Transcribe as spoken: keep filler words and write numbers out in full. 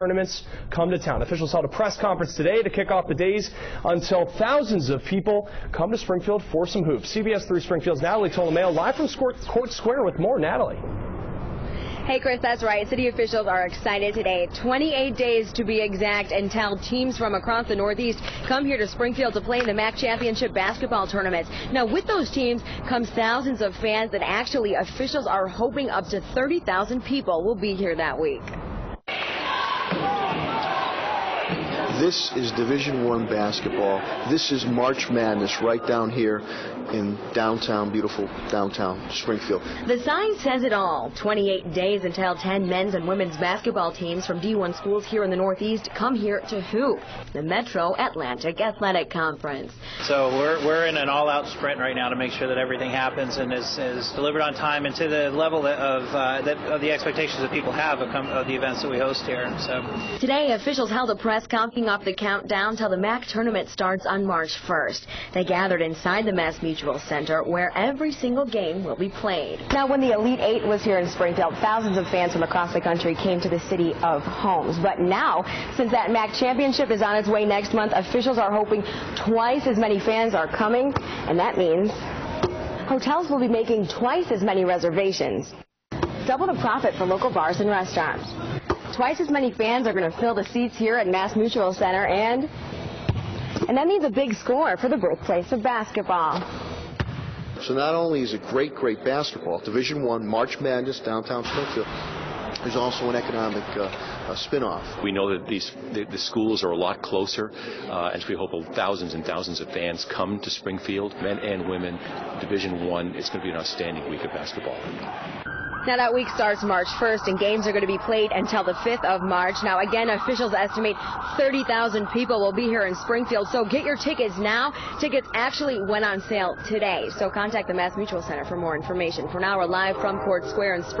tournaments come to town. Officials held a press conference today to kick off the days until thousands of people come to Springfield for some hoops. C B S three Springfield's Natalie Tola live from Court Square with more. Natalie. Hey, Chris, that's right. City officials are excited today. twenty-eight days to be exact until teams from across the Northeast come here to Springfield to play in the M A A C Championship basketball tournaments. Now, with those teams comes thousands of fans, and actually officials are hoping up to thirty thousand people will be here that week. This is Division one basketball. This is March Madness right down here in downtown, beautiful downtown Springfield. The sign says it all. twenty-eight days until ten men's and women's basketball teams from D one schools here in the Northeast come here to hoop, the Metro Atlantic Athletic Conference. So we're, we're in an all-out sprint right now to make sure that everything happens and is, is delivered on time and to the level of, uh, that, of the expectations that people have of, of the events that we host here. So today, officials held a press conference off the countdown till the M A A C tournament starts on March first. They gathered inside the MassMutual Center where every single game will be played. Now, when the Elite Eight was here in Springfield, thousands of fans from across the country came to the city of homes. But now, since that M A A C championship is on its way next month, officials are hoping twice as many fans are coming, and that means hotels will be making twice as many reservations. Double the profit for local bars and restaurants. Twice as many fans are going to fill the seats here at MassMutual Center, and and that means a big score for the birthplace of basketball. So not only is it great, great basketball, Division one, March Madness, downtown Springfield, there's also an economic uh, uh, spin-off. We know that these the, the schools are a lot closer, uh, as we hope thousands and thousands of fans come to Springfield, men and women. Division one, it's going to be an outstanding week of basketball. Now, that week starts March first, and games are going to be played until the fifth of March. Now, again, officials estimate thirty thousand people will be here in Springfield, so get your tickets now. Tickets actually went on sale today, so contact the MassMutual Center for more information. For now, we're live from Court Square in Springfield.